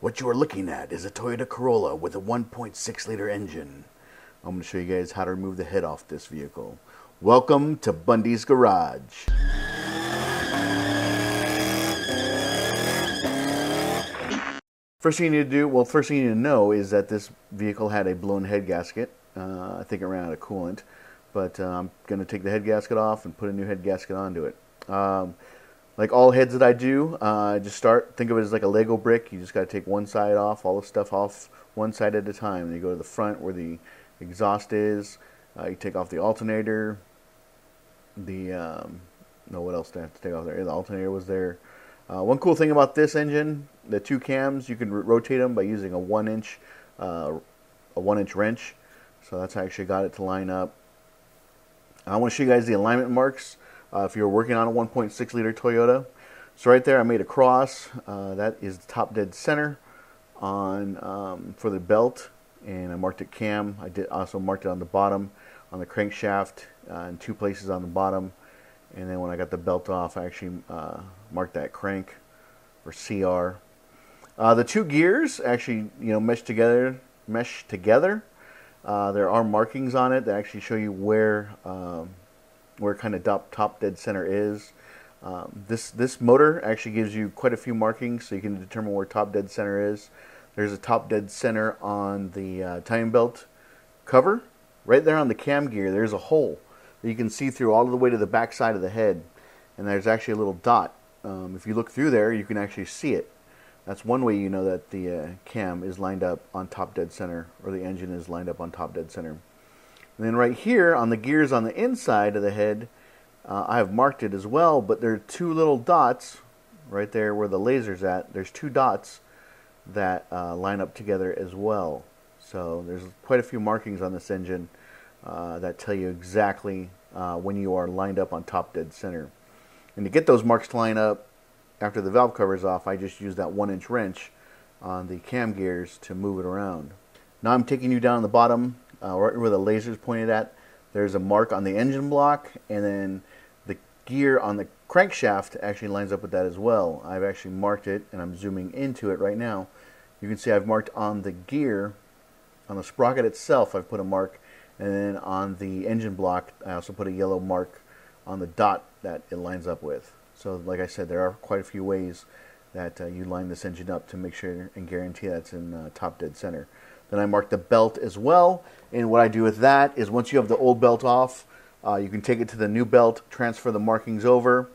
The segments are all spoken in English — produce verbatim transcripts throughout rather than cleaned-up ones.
What you are looking at is a Toyota Corolla with a one point six liter engine. I'm going to show you guys how to remove the head off this vehicle. Welcome to Bundy's Garage. First thing you need to do, well, first thing you need to know is that this vehicle had a blown head gasket. Uh, I think it ran out of coolant, but uh, I'm going to take the head gasket off and put a new head gasket onto it. Um, like all heads that I do, uh, just start, think of it as like a Lego brick. You just got to take one side off, all the stuff off one side at a time. And you go to the front where the exhaust is, uh, you take off the alternator, the, um, no, what else did I have to take off there? The alternator was there. Uh, one cool thing about this engine, the two cams, you can rotate them by using a one-inch, uh, a one-inch wrench. So that's how I actually got it to line up. I want to show you guys the alignment marks uh, if you're working on a one point six liter Toyota. So right there, I made a cross. Uh, that is the top dead center on um, for the belt, and I marked it cam. I did also marked it on the bottom, on the crankshaft, uh, in two places on the bottom. And then when I got the belt off, I actually uh, marked that crank, or C R. Uh, the two gears actually, you know, mesh together. Mesh together. Uh, there are markings on it that actually show you where, um, where kind of top, top dead center is. Um, this this motor actually gives you quite a few markings, so you can determine where top dead center is. There's a top dead center on the uh, timing belt cover. Right there on the cam gear, there's a hole that you can see through all the way to the back side of the head, and there's actually a little dot. Um, if you look through there, you can actually see it. That's one way you know that the uh, cam is lined up on top dead center, or the engine is lined up on top dead center. And then right here on the gears on the inside of the head, uh, I have marked it as well, but there are two little dots right there where the laser's at. There's two dots that uh, line up together as well. So there's quite a few markings on this engine Uh, that tell you exactly uh, when you are lined up on top dead center. And to get those marks to line up after the valve cover is off, I just use that one inch wrench on the cam gears to move it around. Now I'm taking you down the bottom, uh, right where the laser is pointed at. There's a mark on the engine block, and then the gear on the crankshaft actually lines up with that as well. I've actually marked it, and I'm zooming into it right now. You can see I've marked on the gear, on the sprocket itself, I've put a mark. And then on the engine block, I also put a yellow mark on the dot that it lines up with. So like I said, there are quite a few ways that uh, you line this engine up to make sure and guarantee that's in uh, top dead center. Then I marked the belt as well. And what I do with that is once you have the old belt off, uh, you can take it to the new belt, transfer the markings over.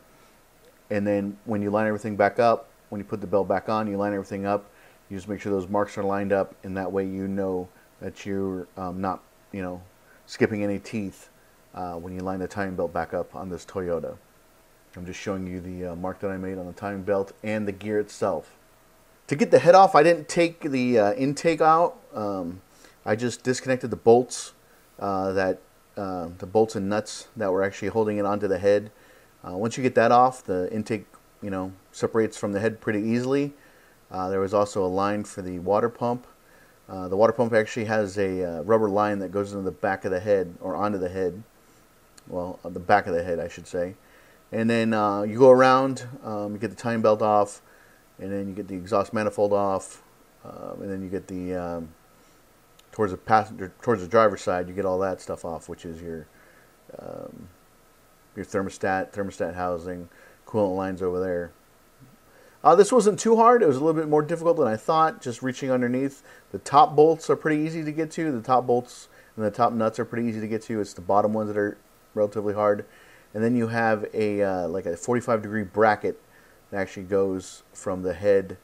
And then when you line everything back up, when you put the belt back on, you line everything up. You just make sure those marks are lined up. And that way you know that you're um, not, you know, skipping any teeth uh, when you line the timing belt back up on this Toyota. I'm just showing you the uh, mark that I made on the timing belt and the gear itself. To get the head off, I didn't take the uh, intake out. Um, I just disconnected the bolts, uh, that uh, the bolts and nuts that were actually holding it onto the head. Uh, once you get that off, the intake, you know, separates from the head pretty easily. Uh, there was also a line for the water pump. Uh, the water pump actually has a uh, rubber line that goes into the back of the head, or onto the head. Well, on the back of the head, I should say. And then uh, you go around, um, you get the timing belt off, and then you get the exhaust manifold off, uh, and then you get the um, towards the passenger, towards the driver's side, you get all that stuff off, which is your um, your thermostat, thermostat housing, coolant lines over there. Uh, this wasn't too hard. It was a little bit more difficult than I thought, just reaching underneath. The top bolts are pretty easy to get to. The top bolts and the top nuts are pretty easy to get to. It's the bottom ones that are relatively hard. And then you have a uh, like a forty-five degree bracket that actually goes from the head,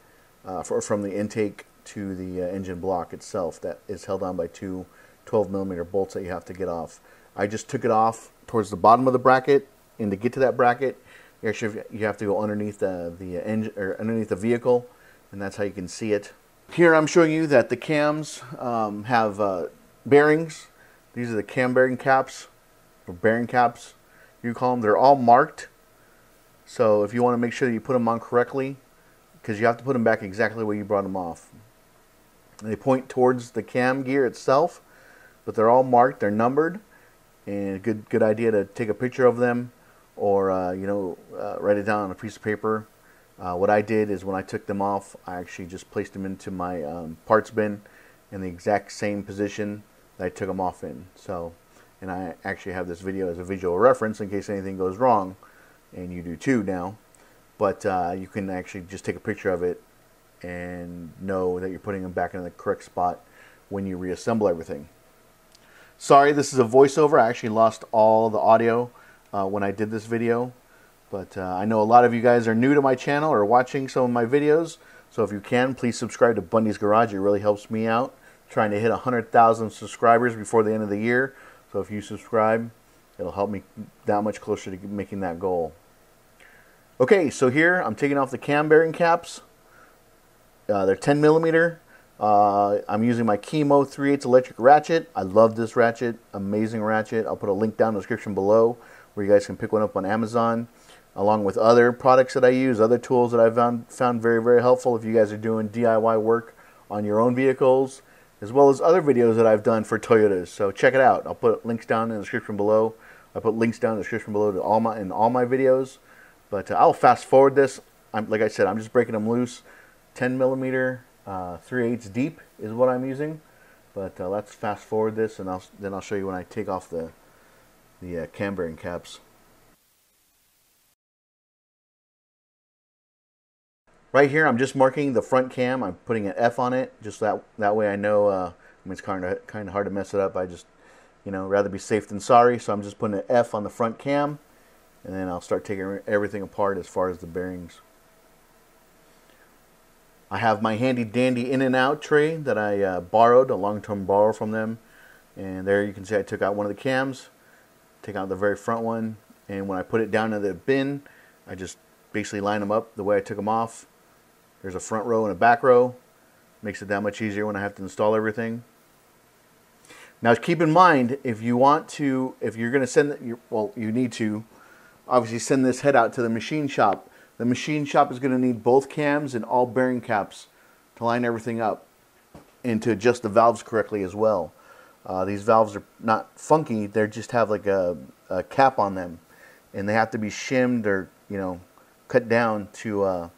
uh, for, from the intake to the uh, engine block itself. That is held on by two twelve millimeter bolts that you have to get off. I just took it off towards the bottom of the bracket, and to get to that bracket, actually, you have to go underneath the, the engine, or underneath the vehicle, and that's how you can see it. Here, I'm showing you that the cams um, have uh, bearings. These are the cam bearing caps, or bearing caps, you call them. They're all marked, so if you want to make sure that you put them on correctly, because you have to put them back exactly where you brought them off. They point towards the cam gear itself, but they're all marked. They're numbered, and a good good idea to take a picture of them, or uh, you know, uh, write it down on a piece of paper Uh, what I did is when I took them off, I actually just placed them into my um, parts bin in the exact same position that I took them off in. So, and I actually have this video as a visual reference in case anything goes wrong, and you do too now. But uh, you can actually just take a picture of it and know that you're putting them back in the correct spot when you reassemble everything. Sorry, this is a voiceover. I actually lost all the audio uh, when I did this video. But uh, I know a lot of you guys are new to my channel or watching some of my videos. So if you can, please subscribe to Bundy's Garage. It really helps me out. I'm trying to hit one hundred thousand subscribers before the end of the year. So if you subscribe, it'll help me that much closer to making that goal. Okay, so here I'm taking off the cam bearing caps. Uh, they're ten millimeter. Uh, I'm using my Kimo three eighths electric ratchet. I love this ratchet, amazing ratchet. I'll put a link down in the description below where you guys can pick one up on Amazon, along with other products that I use, other tools that I've found, found very, very helpful if you guys are doing D I Y work on your own vehicles, as well as other videos that I've done for Toyotas. So check it out. I'll put links down in the description below. I put links down in the description below to all my in all my videos. But uh, I'll fast forward this. I'm, like I said, I'm just breaking them loose. ten millimeter. Uh, three eighths deep is what I'm using, but uh, let's fast forward this, and I'll, then I'll show you when I take off the, the uh, cam bearing caps. Right here I'm just marking the front cam. I'm putting an F on it, just that, that way I know. uh, I mean, it's kind of, kind of hard to mess it up. I just, you know, rather be safe than sorry, so I'm just putting an F on the front cam, and then I'll start taking everything apart as far as the bearings. I have my handy dandy in and out tray that I uh, borrowed, a long-term borrow from them. And there you can see I took out one of the cams, take out the very front one. And when I put it down in the bin, I just basically line them up the way I took them off. There's a front row and a back row. Makes it that much easier when I have to install everything. Now keep in mind, if you want to, if you're gonna send, your, well, you need to obviously send this head out to the machine shop. The machine shop is going to need both cams and all bearing caps to line everything up and to adjust the valves correctly as well. Uh, these valves are not funky, they just have like a, a cap on them, and they have to be shimmed or, you know, cut down to uh,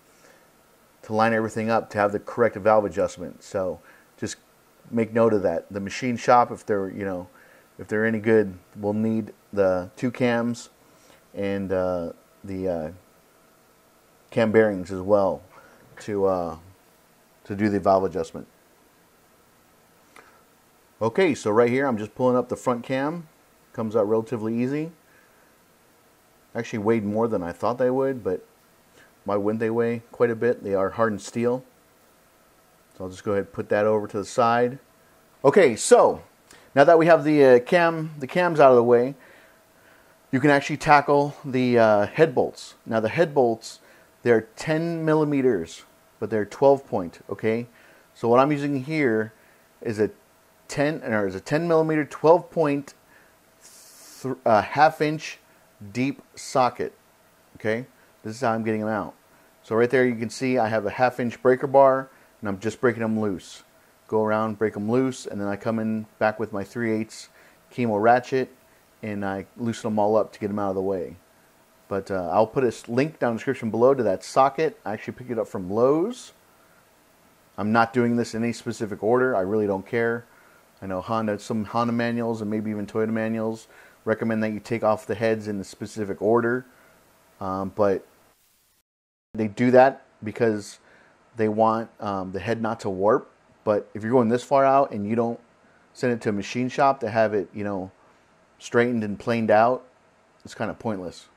to line everything up to have the correct valve adjustment. So just make note of that. The machine shop, if they're, you know, if they're any good, will need the two cams and uh, the uh, cam bearings as well to uh, to do the valve adjustment. Okay, so right here I'm just pulling up the front cam. Comes out relatively easy. Actually weighed more than I thought they would, but why wouldn't they weigh quite a bit? They are hardened steel. So I'll just go ahead and put that over to the side. Okay, so now that we have the uh, cam the cams out of the way, you can actually tackle the uh, head bolts. Now the head bolts, they're ten millimeters, but they're twelve point. Okay, so what I'm using here is a ten or is a ten millimeter twelve point uh, half inch deep socket. Okay, this is how I'm getting them out. So right there you can see I have a half inch breaker bar, and I'm just breaking them loose. Go around, break them loose, and then I come in back with my three eighths Kimo ratchet, and I loosen them all up to get them out of the way. But uh, I'll put a link down in the description below to that socket. I actually picked it up from Lowe's. I'm not doing this in any specific order. I really don't care. I know Honda, some Honda manuals and maybe even Toyota manuals recommend that you take off the heads in a specific order. Um, but they do that because they want um, the head not to warp. But if you're going this far out and you don't send it to a machine shop to have it, you know, straightened and planed out, it's kind of pointless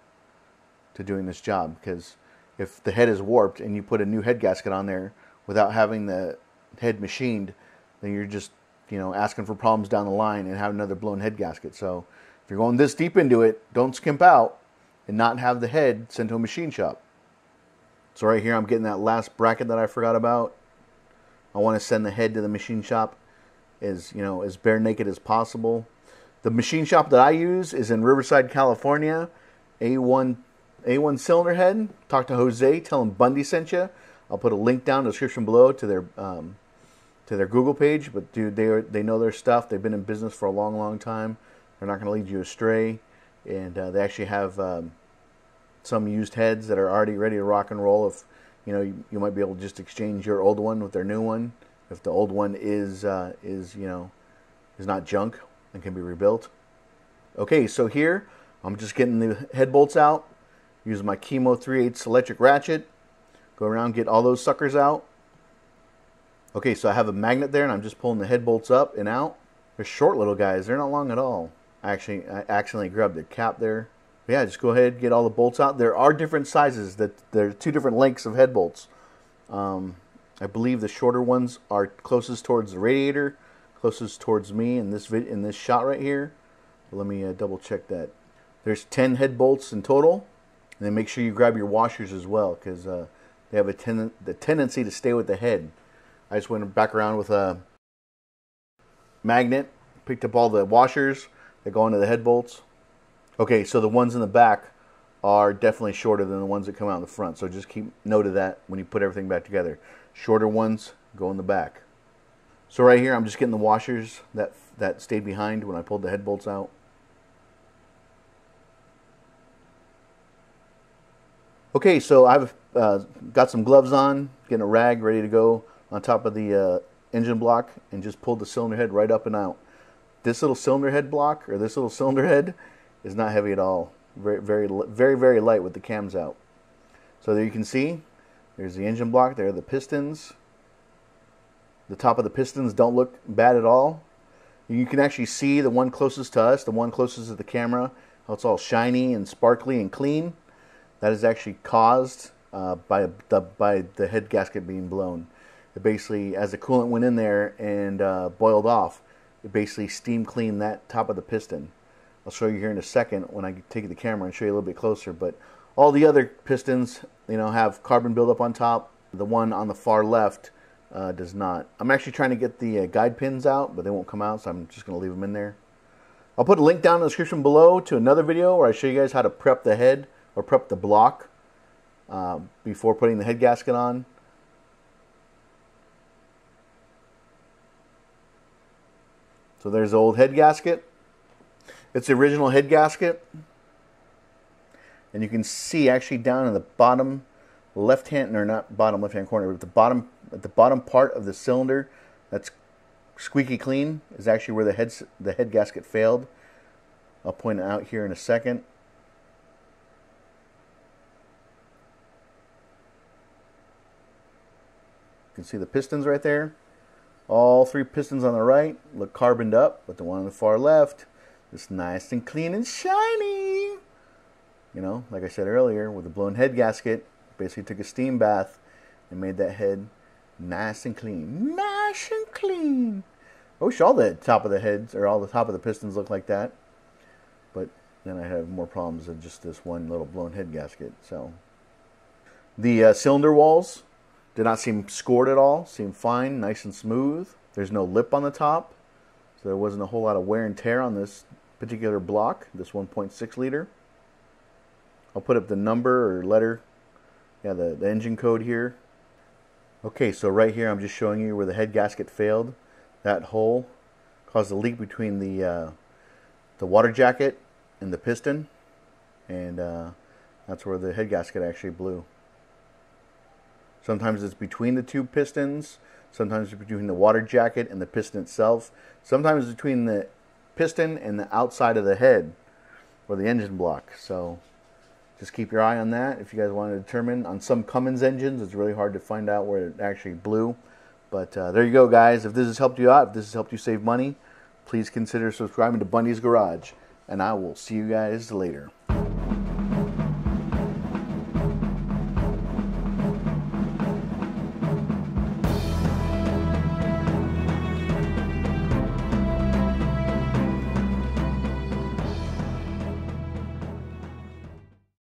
to doing this job, because if the head is warped and you put a new head gasket on there without having the head machined, then you're just, you know, asking for problems down the line and have another blown head gasket. So if you're going this deep into it, don't skimp out and not have the head sent to a machine shop. So right here I'm getting that last bracket that I forgot about. I want to send the head to the machine shop as, you know, as bare naked as possible. The machine shop that I use is in Riverside, California. A one A one cylinder head. Talk to Jose, tell him Bundy sent you. I'll put a link down in the description below to their um, to their Google page. But dude, they are, they know their stuff. They've been in business for a long, long time. They're not going to lead you astray, and uh, they actually have um, some used heads that are already ready to rock and roll if you know, you, you might be able to just exchange your old one with their new one. If the old one is, uh, is you know, is not junk and can be rebuilt. Okay, so here I'm just getting the head bolts out, using my Kimo three eighths electric ratchet, go around, get all those suckers out. Okay, so I have a magnet there, and I'm just pulling the head bolts up and out. They're short little guys. They're not long at all. Actually, I accidentally grabbed the cap there. But yeah, just go ahead and get all the bolts out. There are different sizes. That There are two different lengths of head bolts. Um, I believe the shorter ones are closest towards the radiator, closest towards me in this vid in this shot right here. Let me uh, double check that. There's ten head bolts in total. And then make sure you grab your washers as well, because uh, they have a ten the tendency to stay with the head. I just went back around with a magnet, picked up all the washers that go into the head bolts. Okay, so the ones in the back are definitely shorter than the ones that come out in the front. So just keep note of that when you put everything back together. Shorter ones go in the back. So right here, I'm just getting the washers that that stayed behind when I pulled the head bolts out. Okay, so I've uh, got some gloves on, getting a rag ready to go on top of the uh, engine block, and just pulled the cylinder head right up and out. This little cylinder head block, or this little cylinder head, is not heavy at all. Very, very, very, very light with the cams out. So there you can see, there's the engine block, there are the pistons. The top of the pistons don't look bad at all. You can actually see the one closest to us, the one closest to the camera, how it's all shiny and sparkly and clean. That is actually caused uh, by, the, by the head gasket being blown. It basically, as the coolant went in there and uh, boiled off, it basically steam cleaned that top of the piston. I'll show you here in a second when I take the camera and show you a little bit closer. But all the other pistons, you know, have carbon buildup on top. The one on the far left uh, does not. I'm actually trying to get the uh, guide pins out, but they won't come out, so I'm just going to leave them in there. I'll put a link down in the description below to another video where I show you guys how to prep the head, or prep the block uh, before putting the head gasket on. So there's the old head gasket. It's the original head gasket. And you can see actually down in the bottom left hand, or not bottom left hand corner, but the bottom, at the bottom part of the cylinder that's squeaky clean is actually where the head, the head gasket failed. I'll point it out here in a second. You can see the pistons right there. All three pistons on the right look carboned up, but the one on the far left is nice and clean and shiny. You know, like I said earlier, with the blown head gasket, basically took a steam bath and made that head nice and clean. Nice and clean. I wish all the top of the heads, or all the top of the pistons, looked like that. But then I have more problems than just this one little blown head gasket. So the uh, cylinder walls did not seem scored at all, seemed fine, nice and smooth. There's no lip on the top, so there wasn't a whole lot of wear and tear on this particular block, this one point six liter. I'll put up the number or letter, yeah, the, the engine code here. Okay, so right here I'm just showing you where the head gasket failed. That hole caused a leak between the, uh, the water jacket and the piston, and uh, that's where the head gasket actually blew. Sometimes it's between the two pistons, sometimes it's between the water jacket and the piston itself, sometimes it's between the piston and the outside of the head, or the engine block. So just keep your eye on that if you guys want to determine. On some Cummins engines, it's really hard to find out where it actually blew. But uh, there you go, guys. If this has helped you out, if this has helped you save money, please consider subscribing to Bundy's Garage. And I will see you guys later.